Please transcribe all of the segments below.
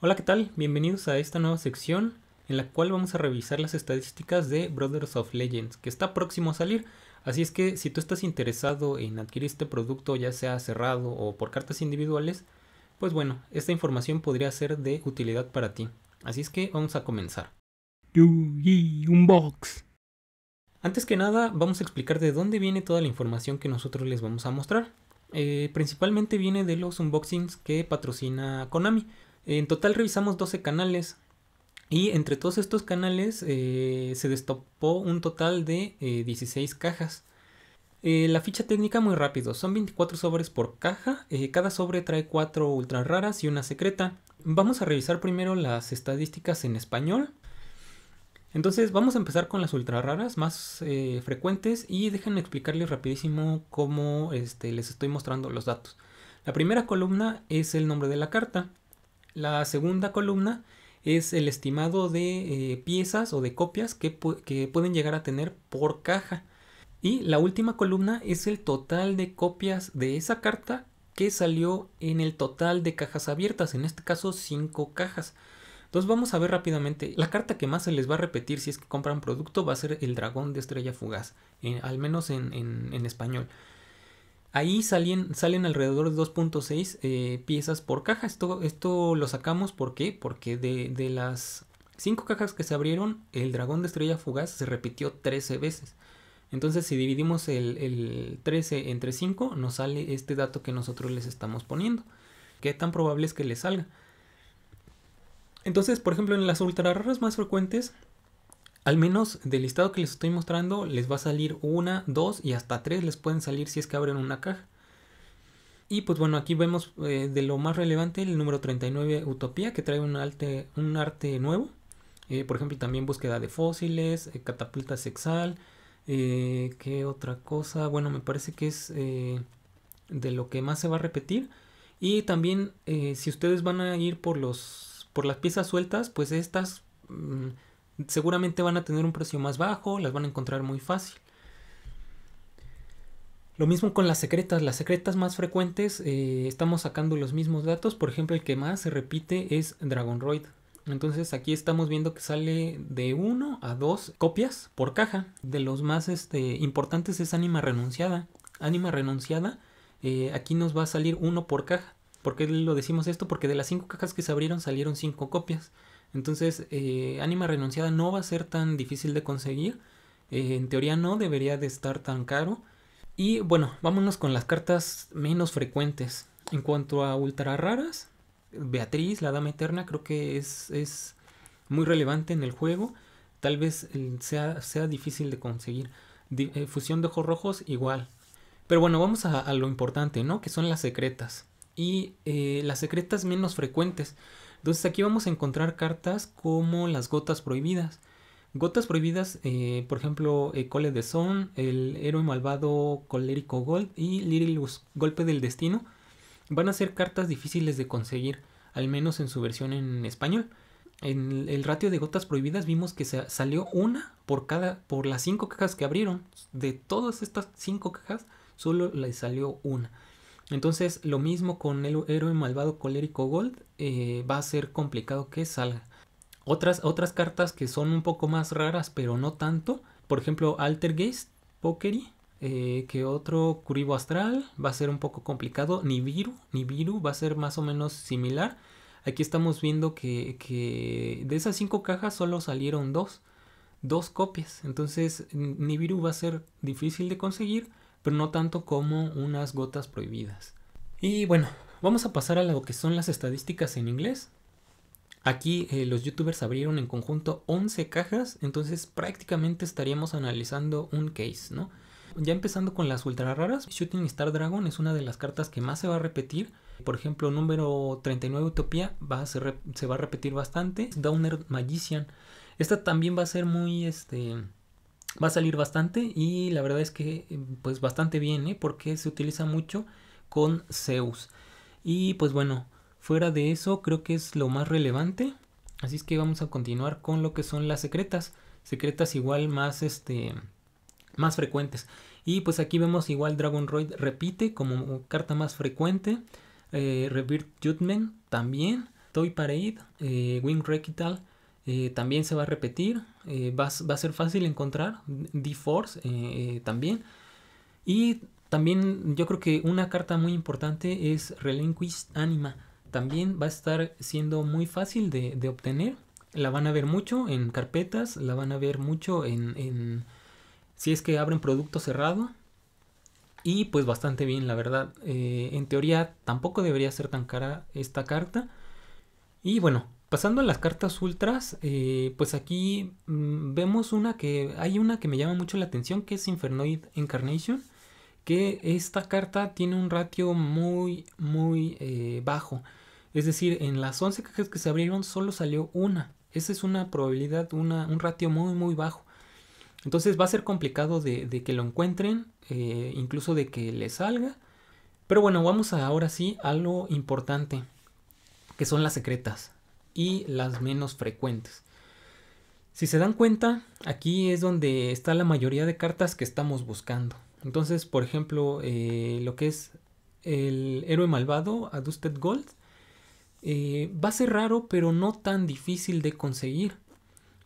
Hola, ¿qué tal? Bienvenidos a esta nueva sección en la cual vamos a revisar las estadísticas de Brothers of Legends, que está próximo a salir. Así es que si tú estás interesado en adquirir este producto, ya sea cerrado o por cartas individuales, pues bueno, esta información podría ser de utilidad para ti. Así es que vamos a comenzar. ¡Yu-Gi-Oh! Unbox. Antes que nada, vamos a explicar de dónde viene toda la información que nosotros les vamos a mostrar. Principalmente viene de los unboxings que patrocina Konami. En total revisamos 12 canales y entre todos estos canales se destapó un total de 16 cajas. La ficha técnica muy rápido, son 24 sobres por caja, cada sobre trae 4 ultra raras y una secreta. Vamos a revisar primero las estadísticas en español. Entonces vamos a empezar con las ultra raras más frecuentes y déjenme explicarles rapidísimo cómo les estoy mostrando los datos. La primera columna es el nombre de la carta. La segunda columna es el estimado de piezas o de copias que pueden llegar a tener por caja. Y la última columna es el total de copias de esa carta que salió en el total de cajas abiertas, en este caso 5 cajas. Entonces vamos a ver rápidamente, la carta que más se les va a repetir si es que compran producto va a ser el dragón de estrella fugaz, al menos en español. Ahí salen alrededor de 2.6 piezas por caja. Esto lo sacamos, ¿por qué? Porque de las 5 cajas que se abrieron, el dragón de estrella fugaz se repitió 13 veces. Entonces si dividimos el 13 entre 5, nos sale este dato que nosotros les estamos poniendo. ¿Qué tan probable es que les salga? Entonces, por ejemplo, en las ultra raras más frecuentes, al menos del listado que les estoy mostrando, les va a salir 1, 2 y hasta 3 les pueden salir si es que abren una caja. Y pues bueno, aquí vemos de lo más relevante el número 39 Utopía, que trae un arte nuevo. Por ejemplo, también búsqueda de fósiles, catapulta sexal. ¿Qué otra cosa? Bueno, me parece que es de lo que más se va a repetir. Y también si ustedes van a ir por las piezas sueltas, pues estas... seguramente van a tener un precio más bajo, las van a encontrar muy fácil. Lo mismo con las secretas más frecuentes estamos sacando los mismos datos. Por ejemplo, el que más se repite es Dragonroid. Entonces aquí estamos viendo que sale de 1 a 2 copias por caja. De los más importantes es Ánima renunciada. Ánima renunciada, aquí nos va a salir 1 por caja. ¿Por qué lo decimos esto? Porque de las 5 cajas que se abrieron salieron 5 copias. Entonces, Ánima renunciada no va a ser tan difícil de conseguir. En teoría no debería de estar tan caro. Y bueno, vámonos con las cartas menos frecuentes. En cuanto a ultra raras, Beatriz, la dama eterna, creo que es muy relevante en el juego. Tal vez sea difícil de conseguir. Fusión de ojos rojos, igual. Pero bueno, vamos a lo importante, ¿no? Que son las secretas. Y las secretas menos frecuentes. Entonces aquí vamos a encontrar cartas como las Gotas prohibidas. Gotas prohibidas, por ejemplo, Call of the Zone, el Héroe malvado colérico Gold y Lirilus Golpe del destino. Van a ser cartas difíciles de conseguir, al menos en su versión en español. En el ratio de Gotas prohibidas vimos que salió una por las 5 cajas que abrieron. De todas estas 5 cajas, solo les salió una. Entonces lo mismo con el héroe malvado colérico Gold, va a ser complicado que salga. Otras cartas que son un poco más raras pero no tanto, por ejemplo Altergeist Pookuery, que otro Kuriboh Astral va a ser un poco complicado. Nibiru va a ser más o menos similar. Aquí estamos viendo que de esas 5 cajas solo salieron 2 copias. Entonces Nibiru va a ser difícil de conseguir, pero no tanto como unas gotas prohibidas. Y bueno, vamos a pasar a lo que son las estadísticas en inglés. Aquí los youtubers abrieron en conjunto 11 cajas, entonces prácticamente estaríamos analizando un case, ¿no? Ya empezando con las ultra raras, Shooting Star Dragon es una de las cartas que más se va a repetir. Por ejemplo, número 39 Utopía se va a repetir bastante. Downer Magician, esta también va a ser muy... va a salir bastante y la verdad es que pues bastante bien, porque se utiliza mucho con Zeus. Y pues bueno, fuera de eso creo que es lo más relevante. Así es que vamos a continuar con lo que son las secretas. Secretas igual más, más frecuentes. Y pues aquí vemos igual Dragonroid repite como carta más frecuente. Rebirth Judgment también. Toy Parade, Wing Requital también se va a repetir, va a ser fácil encontrar. Deforce también. Y también yo creo que una carta muy importante es Relinquished Anima. También va a estar siendo muy fácil de obtener. La van a ver mucho en carpetas, la van a ver mucho en si es que abren producto cerrado. Y pues bastante bien, la verdad. En teoría tampoco debería ser tan cara esta carta. Y bueno, pasando a las cartas ultras, pues aquí vemos una que... Hay una que me llama mucho la atención, que es Infernoid Incarnation. Que esta carta tiene un ratio muy, muy bajo. Es decir, en las 11 cajas que se abrieron solo salió una. Esa es una probabilidad, un ratio muy, muy bajo. Entonces va a ser complicado de que lo encuentren, incluso de que le salga. Pero bueno, vamos ahora sí a lo importante, que son las secretas y las menos frecuentes. Si se dan cuenta, aquí es donde está la mayoría de cartas que estamos buscando. Entonces, por ejemplo, lo que es el héroe malvado, Adusted Gold, va a ser raro, pero no tan difícil de conseguir.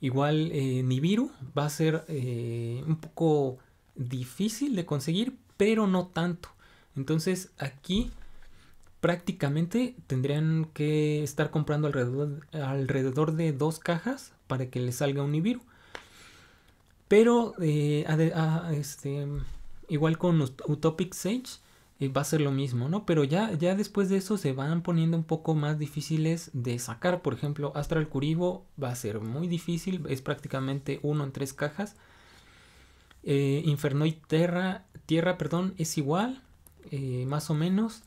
Igual Nibiru va a ser un poco difícil de conseguir, pero no tanto. Entonces aquí prácticamente tendrían que estar comprando alrededor de 2 cajas para que les salga un Nibiru. Pero igual con Utopic Sage va a ser lo mismo, ¿no? Pero ya después de eso se van poniendo un poco más difíciles de sacar. Por ejemplo, Astral Kuriboh va a ser muy difícil, es prácticamente 1 en 3 cajas. Infernoid Tierra, es igual, más o menos.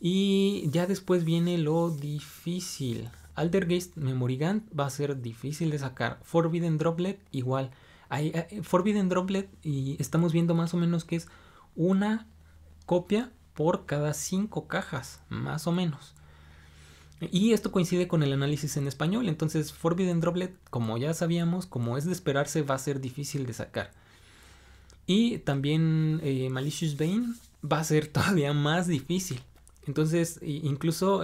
Y ya después viene lo difícil. Altergeist Memorygant va a ser difícil de sacar. Forbidden Droplet igual. Forbidden Droplet, y estamos viendo más o menos que es una copia por cada 5 cajas, más o menos. Y esto coincide con el análisis en español. Entonces Forbidden Droplet, como ya sabíamos, como es de esperarse, va a ser difícil de sacar. Y también Malicious Bane va a ser todavía más difícil. Entonces incluso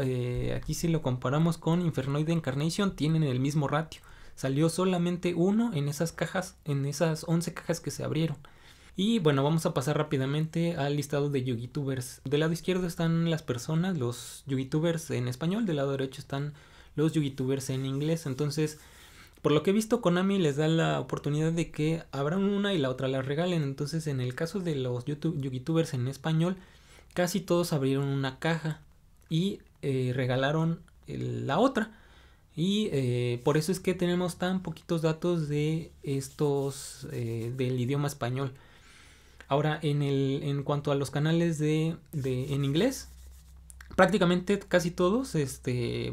aquí si lo comparamos con Infernoid Incarnation, tienen el mismo ratio. Salió solamente 1 en esas cajas, en esas 11 cajas que se abrieron. Y bueno, vamos a pasar rápidamente al listado de yugitubers. Del lado izquierdo están las personas, los yugitubers en español. Del lado derecho están los yugitubers en inglés. Entonces, por lo que he visto, Konami les da la oportunidad de que abran una y la otra la regalen. Entonces, en el caso de los yugitubers en español, casi todos abrieron una caja y regalaron la otra. Y por eso es que tenemos tan poquitos datos de estos del idioma español. Ahora, en cuanto a los canales en inglés, prácticamente casi todos,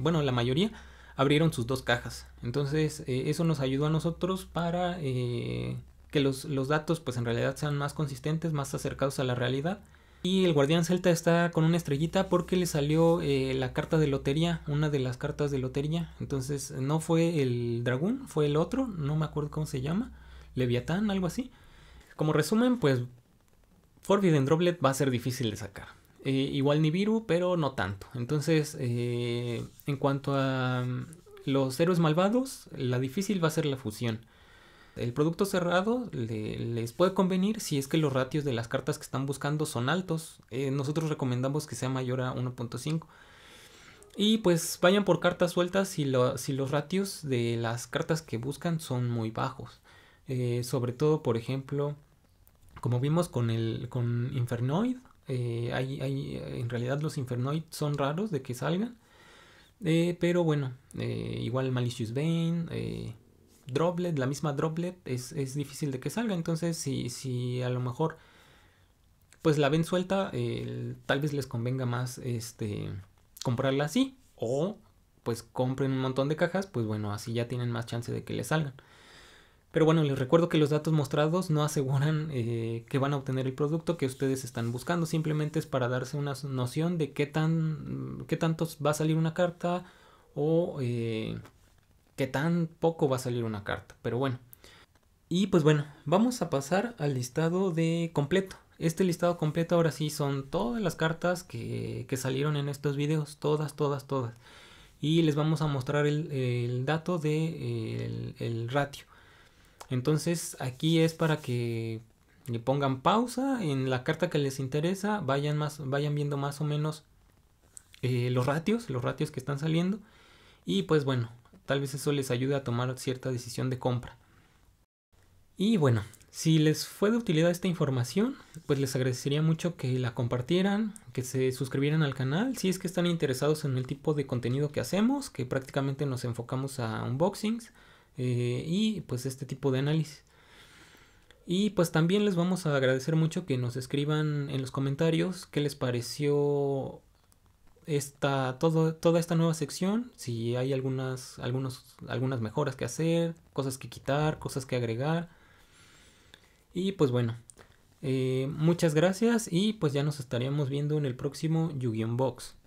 bueno, la mayoría, abrieron sus 2 cajas. Entonces, eso nos ayudó a nosotros para que los datos, pues en realidad, sean más consistentes, más acercados a la realidad. Y el Guardián Celta está con una estrellita porque le salió la carta de lotería, una de las cartas de lotería. Entonces, no fue el dragón, fue el otro, no me acuerdo cómo se llama, Leviatán, algo así. Como resumen, pues Forbidden Droplet va a ser difícil de sacar. Igual Nibiru, pero no tanto. Entonces, en cuanto a los héroes malvados, la difícil va a ser la fusión. El producto cerrado les puede convenir si es que los ratios de las cartas que están buscando son altos. Nosotros recomendamos que sea mayor a 1.5. Y pues vayan por cartas sueltas si los ratios de las cartas que buscan son muy bajos. Sobre todo, por ejemplo, como vimos con Infernoid, en realidad los Infernoid son raros de que salgan, pero bueno, igual Malicious Bane, Droplet, la misma Droplet es difícil de que salga. Entonces si a lo mejor pues la ven suelta, tal vez les convenga más comprarla así, o pues compren un montón de cajas, pues bueno, así ya tienen más chance de que les salgan. Pero bueno, les recuerdo que los datos mostrados no aseguran que van a obtener el producto que ustedes están buscando. Simplemente es para darse una noción de qué tanto va a salir una carta o qué tan poco va a salir una carta. Pero bueno. Y pues bueno, vamos a pasar al listado de completo. Este listado completo ahora sí son todas las cartas que salieron en estos videos. Todas. y les vamos a mostrar el dato de el ratio. Entonces aquí es para que le pongan pausa en la carta que les interesa, vayan viendo más o menos los ratios que están saliendo, y pues bueno, tal vez eso les ayude a tomar cierta decisión de compra. Y bueno, si les fue de utilidad esta información, pues les agradecería mucho que la compartieran, que se suscribieran al canal, si es que están interesados en el tipo de contenido que hacemos, que prácticamente nos enfocamos a unboxings y pues este tipo de análisis. Y pues también les vamos a agradecer mucho que nos escriban en los comentarios qué les pareció toda esta nueva sección, si hay algunas mejoras que hacer, cosas que quitar, cosas que agregar. Y pues bueno, muchas gracias y pues ya nos estaríamos viendo en el próximo Yu-Gi-oh! Box.